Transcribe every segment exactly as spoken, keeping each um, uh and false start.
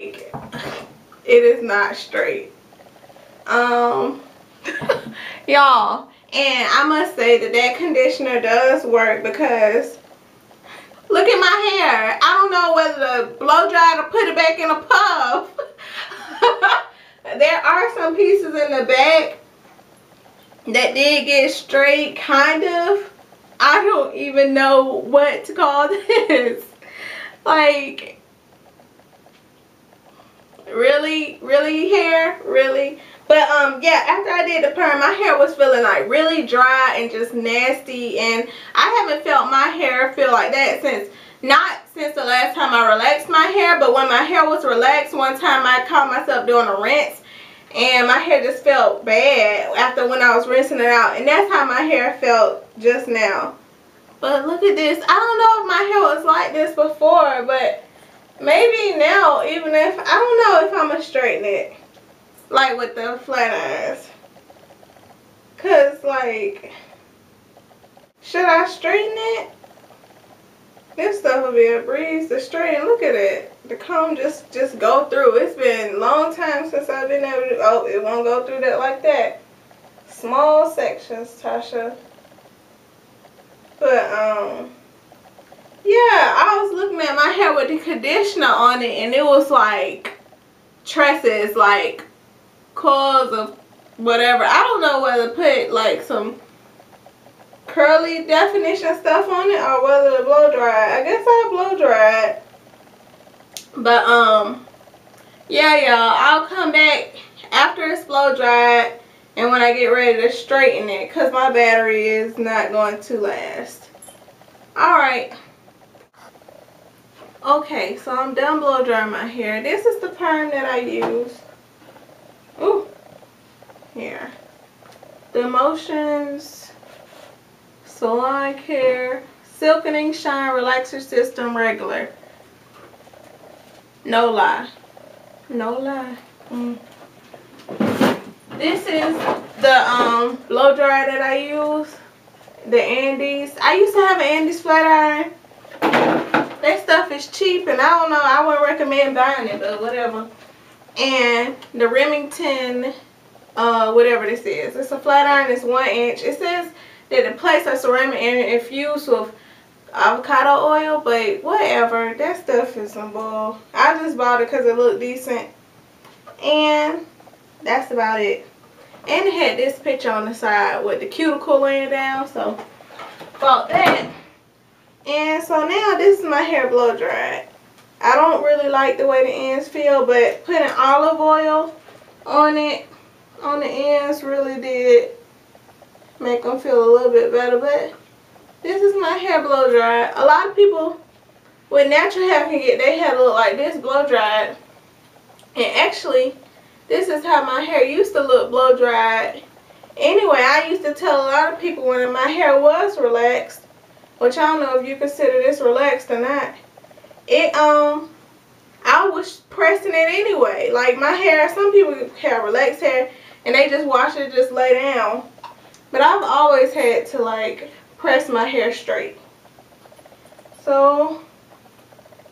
It is not straight. Um, y'all, and I must say that that conditioner does work, because look at my hair. I don't know whether to blow dry it or put it back in a puff. There are some pieces in the back that did get straight, kind of. I don't even know what to call this. Like, really, really hair, really. But um, yeah, after I did the perm, my hair was feeling like really dry and just nasty, and I haven't felt my hair feel like that since, not since the last time I relaxed my hair, but when my hair was relaxed, one time I caught myself doing a rinse, and my hair just felt bad after when I was rinsing it out, and that's how my hair felt just now. But look at this. I don't know if my hair was like this before, but maybe now, even if, I don't know if I'm gonna straighten it. Like with the flat irons. Cause like, should I straighten it? This stuff will be a breeze to straighten. Look at it. The comb just just go through. It's been a long time since I've been able to. Oh, it won't go through that like that. Small sections, Tasha. But um, yeah, I was looking at my hair with the conditioner on it, and it was like tresses, like coils of whatever. I don't know whether to put like some curly definition stuff on it or whether to blow dry. I guess I blow dry it. But um, yeah, y'all, I'll come back after it's blow dried and when I get ready to straighten it, because my battery is not going to last. Alright. Okay, so I'm done blow drying my hair. This is the perm that I use. Ooh, here. The Motions Salon Care Silkening Shine Relaxer System Regular. No lie. No lie. Mm. This is the um, blow dryer that I use. The Andis. I used to have an Andis flat iron. That stuff is cheap, and I don't know. I wouldn't recommend buying it, but whatever. And the Remington, uh, whatever this is. It's a flat iron. It's one inch. It says that the plates are ceramic and infused with avocado oil, but whatever. That stuff is some bull. I just bought it because it looked decent. And that's about it. And it had this picture on the side with the cuticle laying down, so bought that. And so now this is my hair blow dried. I don't really like the way the ends feel, but putting olive oil on it, on the ends, really did make them feel a little bit better. But this is my hair blow dried. A lot of people with natural hair can get their hair to look like this blow dried. And actually, this is how my hair used to look blow dried. Anyway, I used to tell a lot of people when my hair was relaxed, which I don't know if you consider this relaxed or not. It, um, I was pressing it anyway. Like my hair, some people have relaxed hair and they just wash it, just lay down. But I've always had to like press my hair straight. So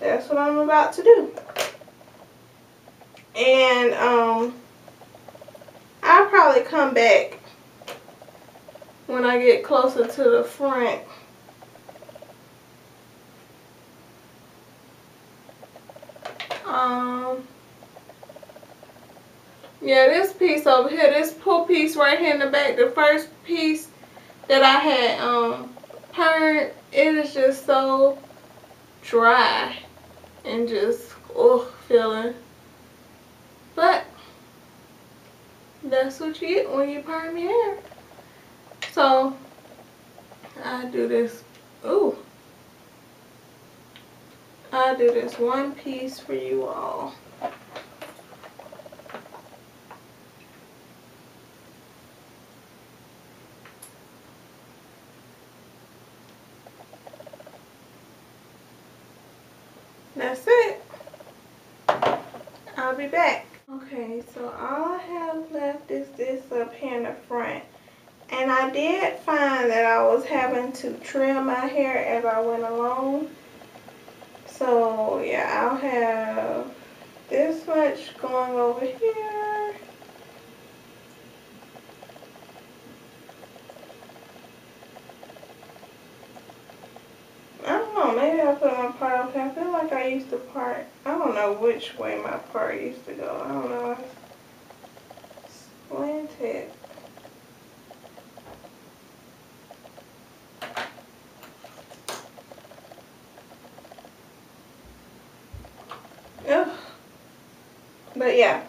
that's what I'm about to do. And, um, I'll probably come back when I get closer to the front. Um, yeah, this piece over here, this pull piece right here in the back, the first piece that I had um permed, it is just so dry and just oh feeling. But that's what you get when you perm your hair. So I do this. Ooh. I'll do this one piece for you all. That's it. I'll be back. Okay, so all I have left is this up here in the front. And I did find that I was having to trim my hair as I went along. So yeah, I'll have this much going over here. I don't know, maybe I put my part up here. I feel like I used to part, I don't know which way my part used to go. I don't know, it's slanted. But yeah,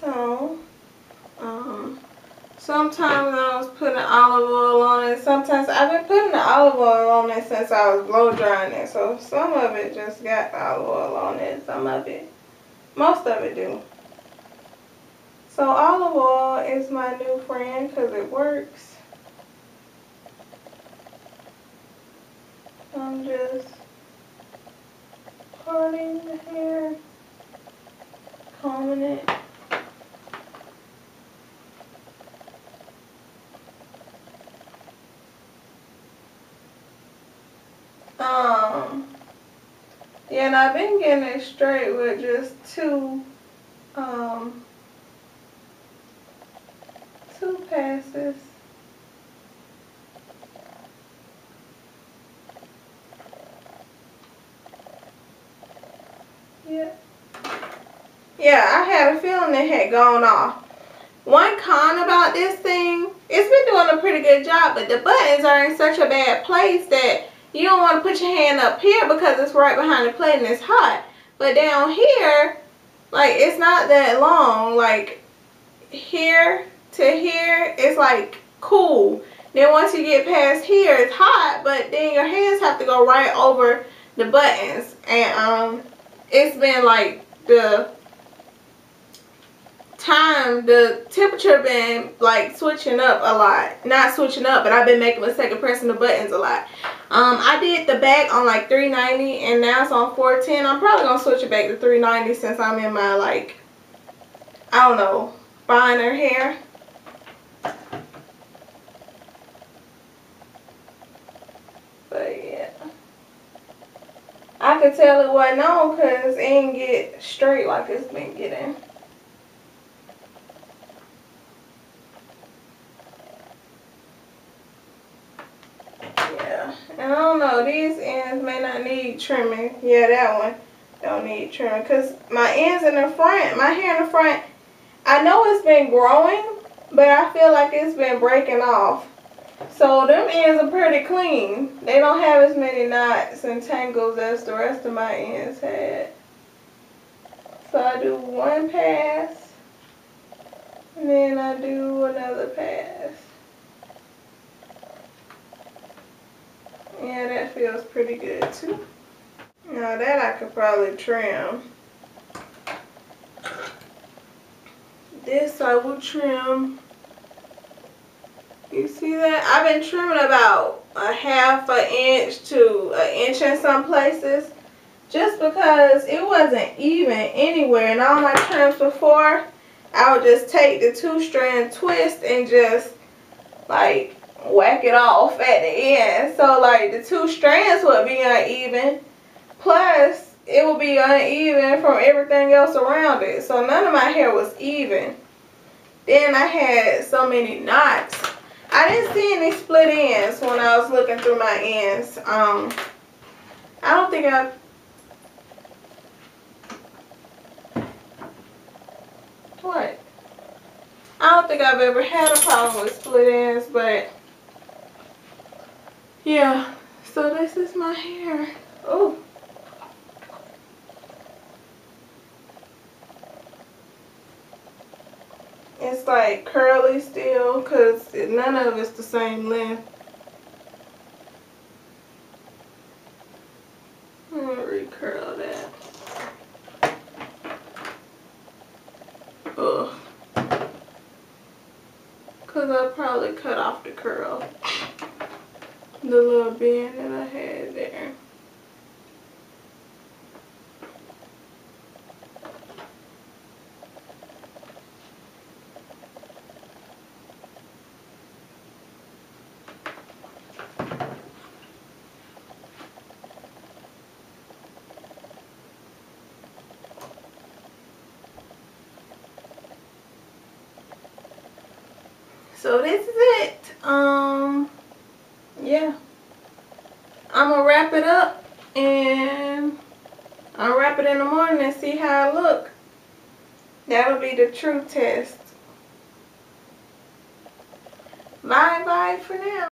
so um, sometimes I was putting olive oil on it. Sometimes I've been putting the olive oil on it since I was blow drying it. So some of it just got olive oil on it. Some of it, most of it do. So olive oil is my new friend because it works. I'm just parting the hair, combing it. Um, yeah, and I've been getting it straight with just two, um, two passes. Yeah. Yeah, I had a feeling it had gone off. One con about this thing, it's been doing a pretty good job, but the buttons are in such a bad place that you don't want to put your hand up here because it's right behind the plate and it's hot. But down here, like, it's not that long. Like, here to here, it's like cool. Then once you get past here, it's hot, but then your hands have to go right over the buttons. And, um... it's been like the time, the temperature been like switching up a lot. Not switching up, but I've been making a mistake of pressing the buttons a lot. Um, I did the back on like three ninety and now it's on four ten. I'm probably going to switch it back to three ninety since I'm in my, like, I don't know, finer hair. But yeah. I could tell it wasn't on because it didn't get straight like it's been getting. Yeah, and I don't know, these ends may not need trimming. Yeah, that one don't need trimming because my ends in the front, my hair in the front, I know it's been growing, but I feel like it's been breaking off. So them ends are pretty clean. They don't have as many knots and tangles as the rest of my ends had. So I do one pass, and then I do another pass. Yeah, that feels pretty good too. Now that I could probably trim. This I will trim. You see that? I've been trimming about a half an inch to an inch in some places just because it wasn't even anywhere. And all my trims before, I would just take the two strand twist and just like whack it off at the end. So like the two strands would be uneven, plus it would be uneven from everything else around it. So none of my hair was even. Then I had so many knots. I didn't see any split ends when I was looking through my ends. Um, I don't think I... What? I don't think I've ever had a problem with split ends, but... yeah. So this is my hair. Oh. It's like curly still because none of it's the same length. I'm going to recurl that. Ugh. Because I probably cut off the curl. The little bend that I had there. So this is it. Um, yeah. I'm gonna wrap it up and I'll wrap it in the morning and see how I look. That'll be the true test. Bye bye for now.